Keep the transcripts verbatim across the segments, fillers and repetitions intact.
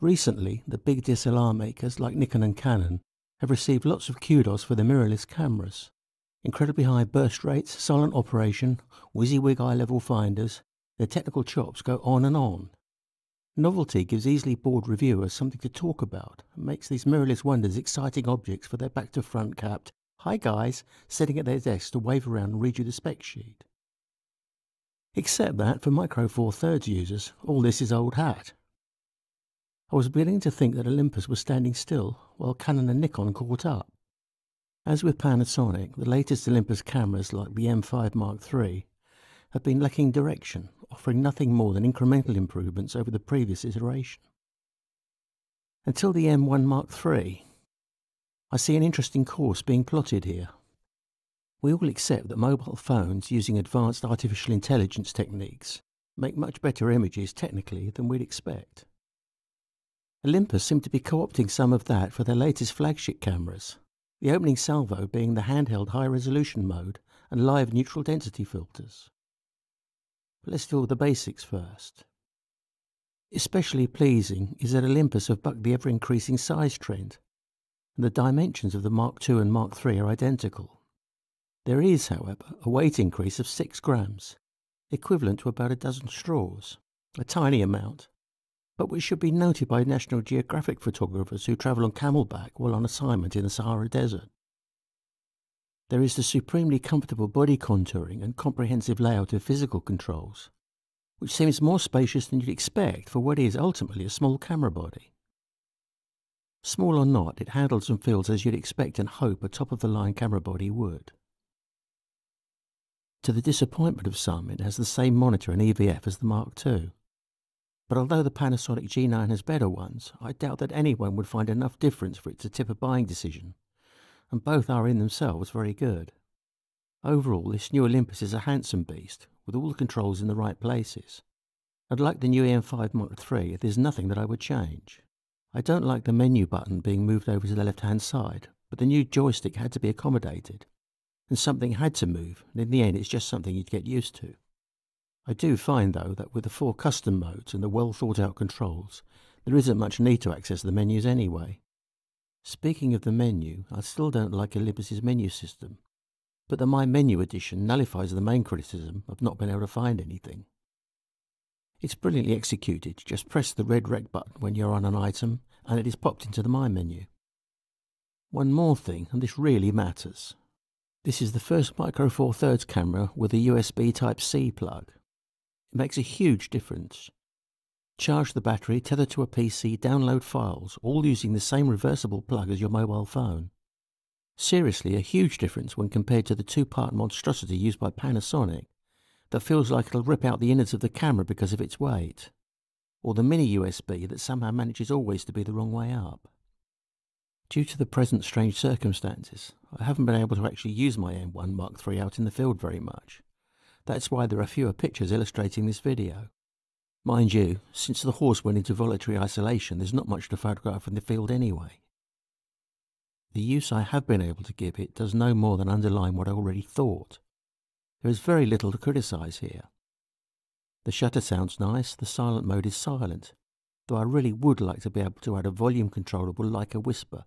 Recently, the big D S L R makers like Nikon and Canon have received lots of kudos for their mirrorless cameras. Incredibly high burst rates, silent operation, WYSIWYG eye-level finders, their technical chops go on and on. Novelty gives easily bored reviewers something to talk about and makes these mirrorless wonders exciting objects for their back-to-front capped, hi guys, sitting at their desks to wave around and read you the spec sheet. Except that, for Micro Four Thirds users, all this is old hat. I was beginning to think that Olympus was standing still while Canon and Nikon caught up. As with Panasonic, the latest Olympus cameras like the E M five Mark three have been lacking direction, offering nothing more than incremental improvements over the previous iteration. Until the E M one Mark three, I see an interesting course being plotted here. We all accept that mobile phones using advanced artificial intelligence techniques make much better images technically than we'd expect. Olympus seem to be co-opting some of that for their latest flagship cameras, the opening salvo being the handheld high-resolution mode and live neutral density filters. But let's deal with the basics first. Especially pleasing is that Olympus have bucked the ever-increasing size trend, and the dimensions of the Mark two and Mark three are identical. There is, however, a weight increase of six grams, equivalent to about a dozen straws, a tiny amount, but which should be noted by National Geographic photographers who travel on camelback while on assignment in the Sahara Desert. There is the supremely comfortable body contouring and comprehensive layout of physical controls, which seems more spacious than you'd expect for what is ultimately a small camera body. Small or not, it handles and feels as you'd expect and hope a top-of-the-line camera body would. To the disappointment of some, it has the same monitor and E V F as the Mark two. But although the Panasonic G nine has better ones, I doubt that anyone would find enough difference for it to tip a buying decision, and both are in themselves very good. Overall, this new Olympus is a handsome beast, with all the controls in the right places. And like the new E M five Mark three, there's nothing that I would change. I don't like the menu button being moved over to the left-hand side, but the new joystick had to be accommodated, and something had to move, and in the end it's just something you'd get used to. I do find, though, that with the four custom modes and the well-thought-out controls, there isn't much need to access the menus anyway. Speaking of the menu, I still don't like Olympus's menu system, but the MyMenu edition nullifies the main criticism of not being able to find anything. It's brilliantly executed. Just press the red rec button when you're on an item, and it is popped into the MyMenu. One more thing, and this really matters. This is the first Micro Four Thirds camera with a U S B Type C plug. It makes a huge difference. Charge the battery, tether to a P C, download files, all using the same reversible plug as your mobile phone. Seriously, a huge difference when compared to the two-part monstrosity used by Panasonic that feels like it'll rip out the innards of the camera because of its weight, or the mini U S B that somehow manages always to be the wrong way up. Due to the present strange circumstances, I haven't been able to actually use my E M one Mark three out in the field very much. That's why there are fewer pictures illustrating this video. Mind you, since the horse went into voluntary isolation, there's not much to photograph in the field anyway. The use I have been able to give it does no more than underline what I already thought. There is very little to criticise here. The shutter sounds nice, the silent mode is silent, though I really would like to be able to add a volume controllable like a whisper,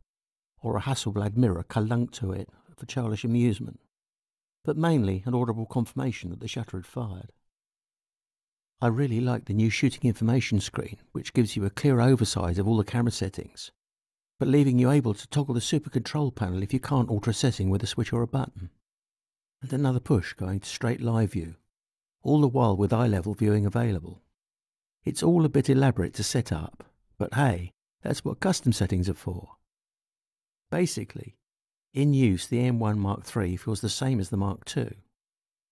or a Hasselblad mirror kalunked to it for childish amusement, but mainly an audible confirmation that the shutter had fired. I really like the new shooting information screen, which gives you a clear oversight of all the camera settings, but leaving you able to toggle the super control panel if you can't alter a setting with a switch or a button. And another push going to straight live view, all the while with eye-level viewing available. It's all a bit elaborate to set up, but hey, that's what custom settings are for. Basically, in use, the E M one Mark three feels the same as the Mark two,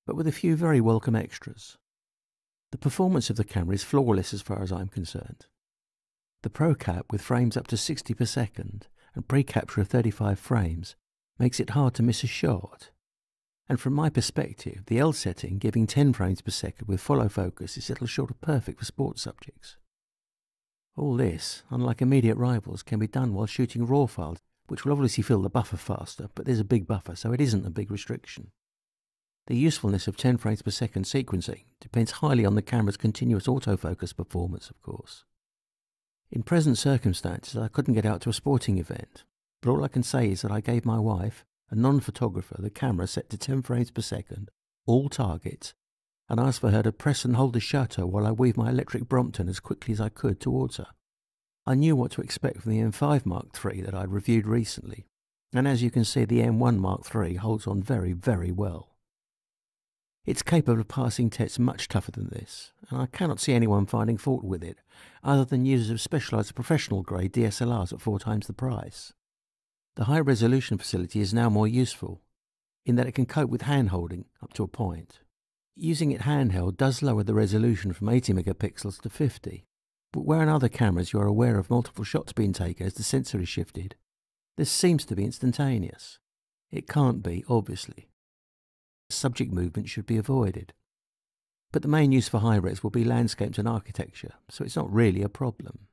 but with a few very welcome extras. The performance of the camera is flawless as far as I'm concerned. The Pro Cap with frames up to sixty per second and pre-capture of thirty-five frames makes it hard to miss a shot. And from my perspective, the L setting giving ten frames per second with follow focus is little short of perfect for sports subjects. All this, unlike immediate rivals, can be done while shooting raw files, which will obviously fill the buffer faster, but there's a big buffer, so it isn't a big restriction. The usefulness of ten frames per second sequencing depends highly on the camera's continuous autofocus performance, of course. In present circumstances, I couldn't get out to a sporting event, but all I can say is that I gave my wife, a non-photographer, the camera set to ten frames per second, all targets, and asked for her to press and hold the shutter while I weave my electric Brompton as quickly as I could towards her. I knew what to expect from the E M five Mark three that I reviewed recently, and as you can see, the E M one Mark three holds on very, very well. It's capable of passing tests much tougher than this, and I cannot see anyone finding fault with it, other than users of specialised professional-grade D S L Rs at four times the price. The high-resolution facility is now more useful, in that it can cope with hand-holding up to a point. Using it handheld does lower the resolution from eighty megapixels to fifty, but where in other cameras you are aware of multiple shots being taken as the sensor is shifted, this seems to be instantaneous. It can't be, obviously. Subject movement should be avoided. But the main use for high-res will be landscapes and architecture, so it's not really a problem.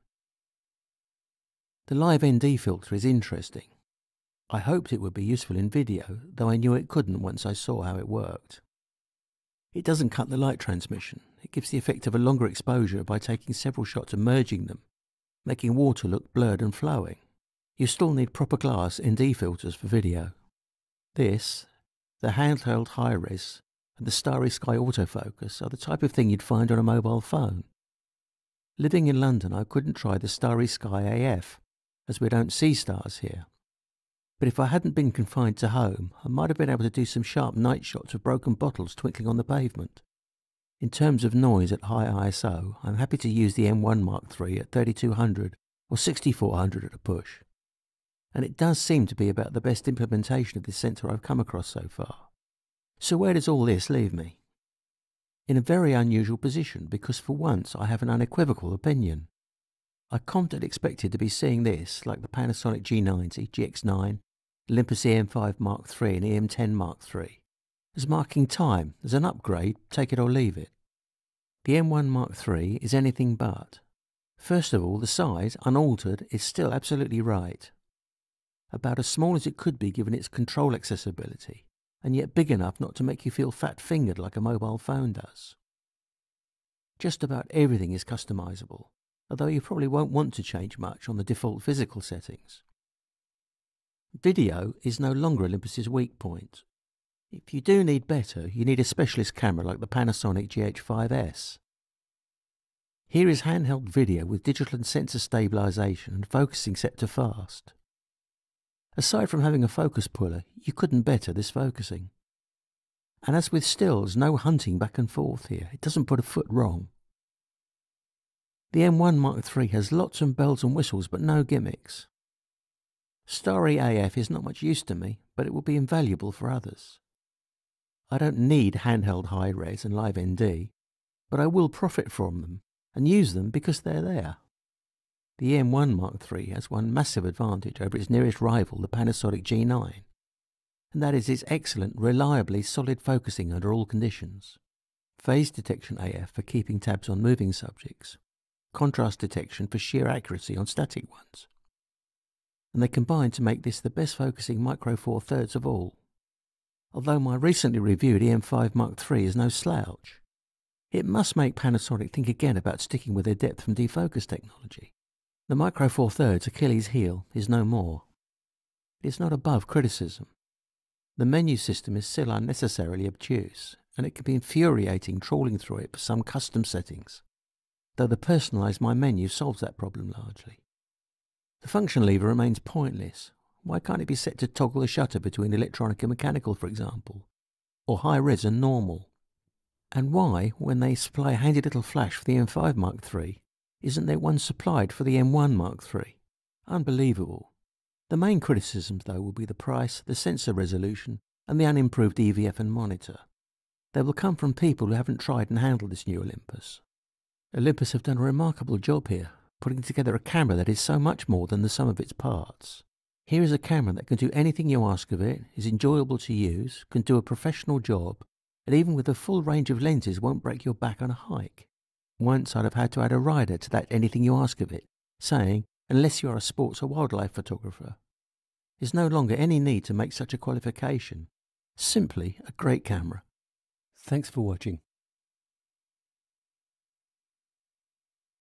The Live N D filter is interesting. I hoped it would be useful in video, though I knew it couldn't once I saw how it worked. It doesn't cut the light transmission. It gives the effect of a longer exposure by taking several shots and merging them, making water look blurred and flowing. You still need proper glass N D filters for video. This, the handheld high-res, and the Starry Sky autofocus are the type of thing you'd find on a mobile phone. Living in London, I couldn't try the Starry Sky A F, as we don't see stars here. But if I hadn't been confined to home, I might have been able to do some sharp night shots of broken bottles twinkling on the pavement. In terms of noise at high I S O, I'm happy to use the E M one Mark three at thirty-two hundred or sixty-four hundred at a push. And it does seem to be about the best implementation of this sensor I've come across so far. So where does all this leave me? In a very unusual position, because for once I have an unequivocal opinion. I can't have expected to be seeing this, like the Panasonic G ninety, G X nine, Olympus E M five Mark three and E M ten Mark three, as marking time, as an upgrade, take it or leave it. The E M one Mark three is anything but. First of all, the size, unaltered, is still absolutely right. About as small as it could be given its control accessibility, and yet big enough not to make you feel fat-fingered like a mobile phone does. Just about everything is customizable, although you probably won't want to change much on the default physical settings. Video is no longer Olympus's weak point. If you do need better, you need a specialist camera like the Panasonic G H five S. Here is handheld video with digital and sensor stabilisation and focusing set to fast. Aside from having a focus puller, you couldn't better this focusing. And as with stills, no hunting back and forth here. It doesn't put a foot wrong. The E M one Mark three has lots of bells and whistles but no gimmicks. Starry A F is not much use to me, but it will be invaluable for others. I don't need handheld high-res and live N D, but I will profit from them and use them because they're there. The E M one Mark three has one massive advantage over its nearest rival, the Panasonic G nine, and that is its excellent, reliably solid focusing under all conditions. Phase detection A F for keeping tabs on moving subjects. Contrast detection for sheer accuracy on static ones. And they combine to make this the best focusing Micro Four Thirds of all. Although my recently reviewed E M five Mark three is no slouch, it must make Panasonic think again about sticking with their depth from defocus technology. The Micro Four Thirds Achilles heel is no more. It's not above criticism. The menu system is still unnecessarily obtuse, and it can be infuriating trawling through it for some custom settings, though the personalised MyMenu solves that problem largely. The function lever remains pointless. Why can't it be set to toggle the shutter between electronic and mechanical, for example, or high-res and normal? And why, when they supply a handy little flash for the E M five Mark three, isn't there one supplied for the E M one Mark three? Unbelievable. The main criticisms, though, will be the price, the sensor resolution, and the unimproved E V F and monitor. They will come from people who haven't tried and handled this new Olympus. Olympus have done a remarkable job here, putting together a camera that is so much more than the sum of its parts. Here is a camera that can do anything you ask of it, is enjoyable to use, can do a professional job, and even with a full range of lenses won't break your back on a hike. Once I'd have had to add a rider to that anything you ask of it, saying, unless you are a sports or wildlife photographer. There's no longer any need to make such a qualification. Simply a great camera. Thanks for watching.